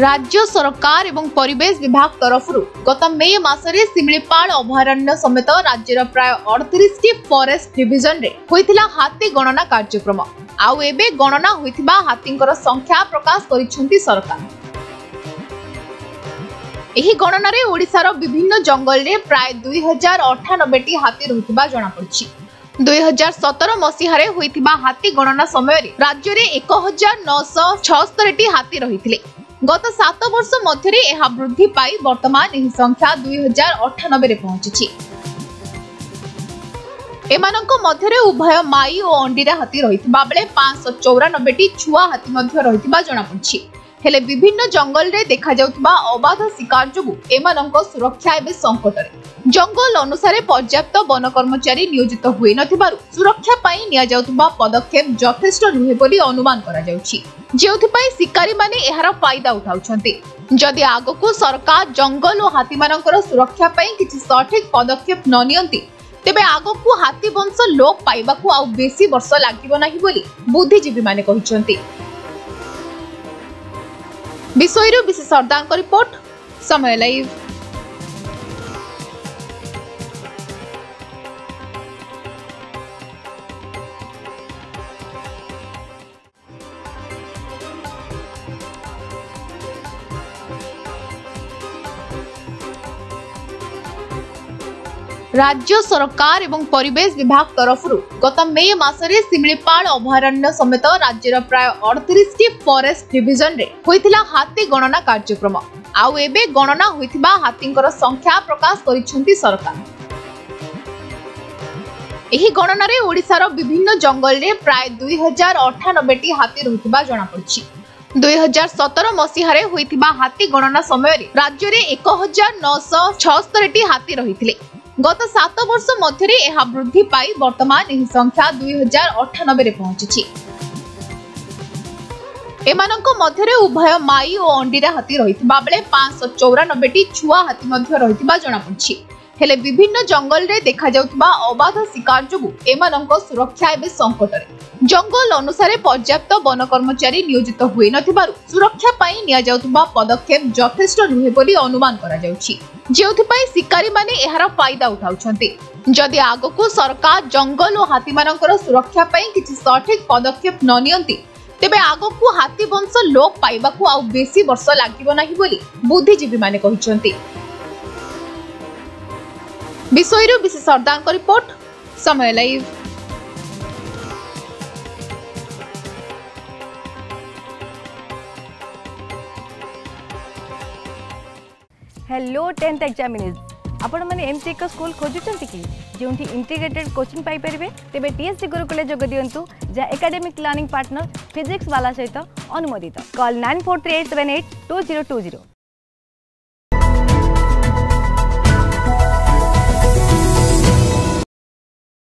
राज्य सरकार एवं परिवेश विभाग तरफ गत मे मासरे सिमलीपाल अभयारण्य समेत राज्यर प्राय 38 फॉरेस्ट डिविजन रे होइथिला हाथी गणना कार्यक्रम आउ एबे गणना होइथिबा हाथींकर संख्या प्रकाश करिसेंती सरकार। एही गणना रे ओडिसा विभिन्न जंगल रे प्राय 2098टी हाथी रहिथिबा जणा पड़छि। 2017 मसीहारे होइथिबा हाथी गणना समय रे राज्य रे 1976टी हाथी रहिथिले। गत 7 वर्ष मध्य रे एहा वृद्धि पाई वर्तमान एही संख्या 2098 रे पहुंचछि। एमानक मध्य रे उभय माई ओ अंडीरा हाथी रहिथिबा बेले 594टी छुआ हाथी मध्य रहिथिबा जणा पड़छि। हेले विभिन्न जंगल रे देखा जाउथिबा अबाध शिकार जोगु एमानक सुरक्षा एबे संकट रे। जंगल अनुसार पर्याप्त वन कर्मचारी नियोजित हुए नथिबारु सुरक्षा पाई निया जाउतबा पदक्षेप जथेष्ट रुहे बोली अनुमान करा जाउछि, जेउथि पाई शिकारी माने एहार फायदा उठाउछन्ते। जदि आगो को सरकार जंगल और हाथी मानकर सुरक्षा पाई किछि सठिक पदक्षेप न नियंती तेबे आगो को हाथी वंश लोप पाइबा को आ बेसी वर्ष लागिबो नाही बोली बुद्धिजीवी माने कहिसन्ते। विषयरु विशेषज्ञ रिपोर्ट, समय लाइव। राज्य सरकार एवं परिवेश विभाग तरफ गत मे मासरे सिमलीपाल अभयारण्य समेत राज्यर प्राय 38टी फॉरेस्ट डिविजन रे होइथिला हाथी गणना कार्यक्रम आउ एबे गणना होइथिबा हाथींकर संख्या प्रकाश करिसेंती सरकार। एही गणना रे ओडिसा रो विभिन्न जंगल रे प्राय 2098टी हाथी रहिथिबा जणा पड़छि। 2017 मसीहारे होइथिबा हाथी गणना समय रे राज्य रे 1976टी हाथी रहिथिले। गत 7 वर्ष मध्य रे एहा वृद्धि पाई वर्तमान एही संख्या 2098 रे पहुंचछि। एमानक मध्य रे उभय माई ओ अंडीरा हाथी रहिथिबा बेले 594टी छुआ हाथी मध्य रहिथिबा जणा पड़छि। हेले विभिन्न जंगल रे देखा जाउतबा अबाध शिकार जोगु एमानक सुरक्षा एबे संकट रे। जंगल अनुसार पर्याप्त वन कर्मचारी नियोजित हुए नथिबारु सुरक्षा पाई निया जाउतबा पदक्षेप जथेष्ट रुहे बोली अनुमान करा जाउछि, जेउथि पाई शिकारी माने एहार फायदा उठाउछन्ते। जदि आगो को सरकार जंगल और हाथी मानकर सुरक्षा पाई किछि सठिक पदक्षेप न नियंती तेबे आगो को हाथी वंश लोप पाइबा को आ बेसी वर्ष लागिबो नाही बोली बुद्धिजीवी माने कहिसन्ते। विषयरु विशेषज्ञ रिपोर्ट, समय लाइव। हेलो 10th एग्जामिनीज, आपण माने एमती एक स्कूल खोजुचंती कि जेउंठी इंटीग्रेटेड कोचिंग पाई परिबे तेबे टीएससी गुरुकुल जोग दियंतु जा एकेडमिक लर्निंग पार्टनर फिजिक्स वाला सहित अनुमोदित। कॉल 9438782020।